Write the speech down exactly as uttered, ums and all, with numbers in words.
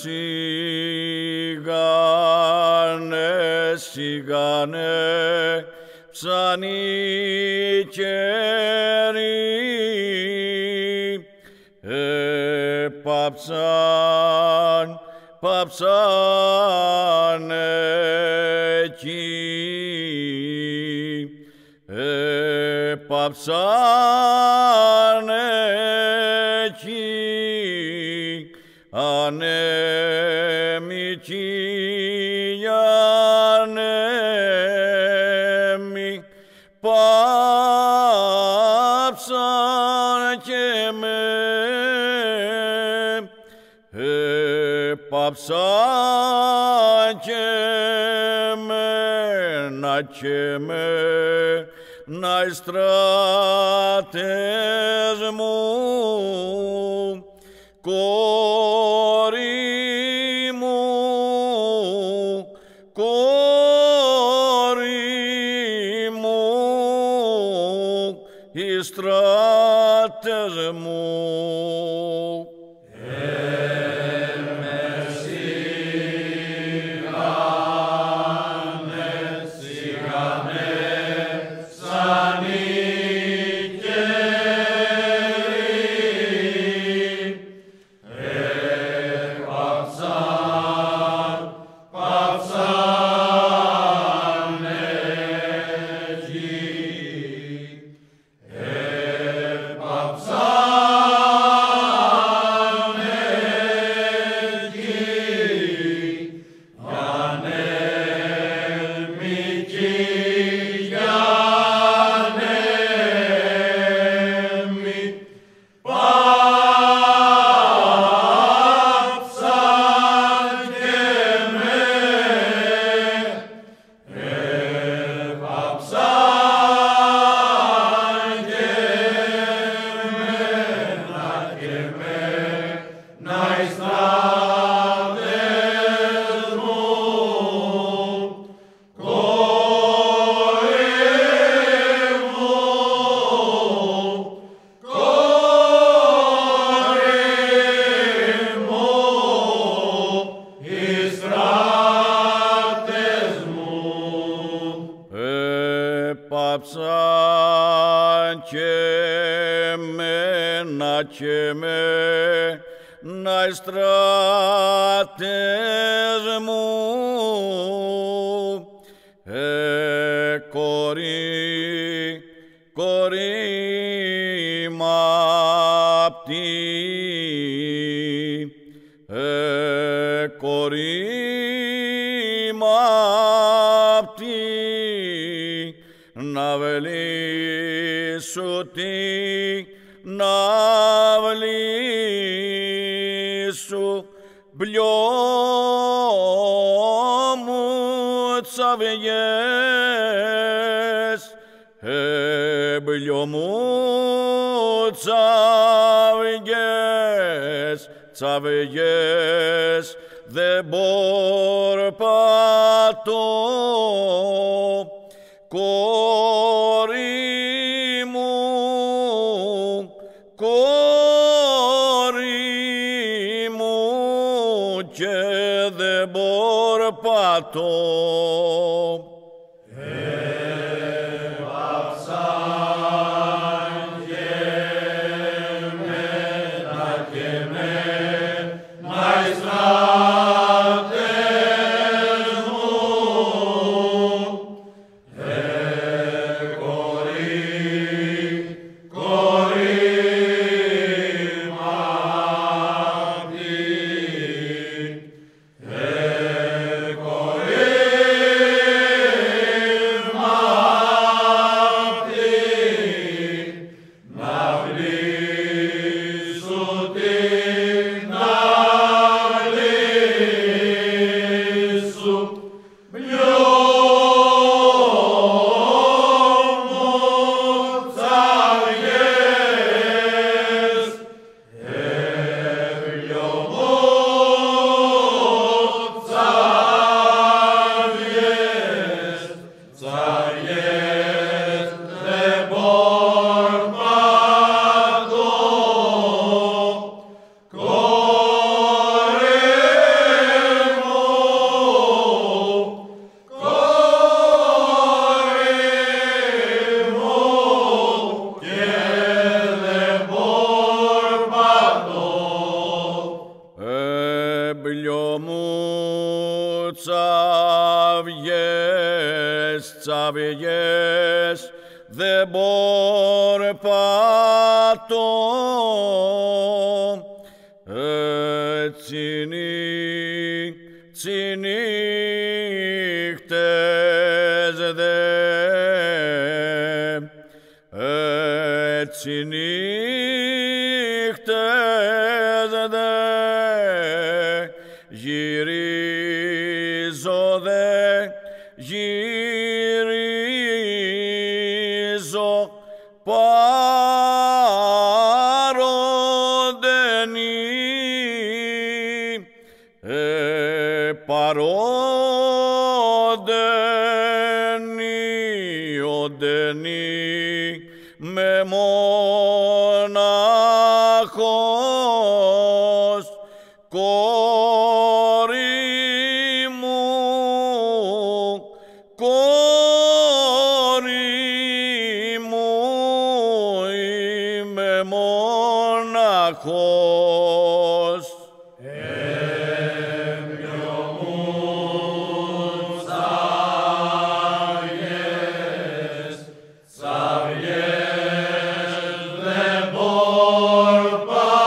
σιγάνε, σιγάνε, ψανή καιρή, επαψάν, παψάν εκεί, επαψάν εκεί, ανέμι κι ανέμι, πάψαν και με, πάψαν και με, να και με, να οι στράτες μου, κόρη μου, κόρη μου, οι στράτες μου. Πάψαν και με, να και με, να οι στράτες μου, ε, κορί, κορί μ' απτή, ε, κορί μ' απτή, να βλήσω τι, να βλήσω μπλιό μου τσαβιές, μπλιό μου τσαβιές, τσαβιές δε μπορπατώ. Κόρη μου, κόρη μου, και δε μπορπατώ. Yeah. αυγές δεν μπορπατώ, ε, τσινί, τσινίχτες δε, ε, τσινίχτες δε, γυρίζω δε, γυρίζω παρόντενη, ε, παρόντενη, οντενη, με μοναχός κόρη μου, κόρη μου, είμαι μοναχός. Amen.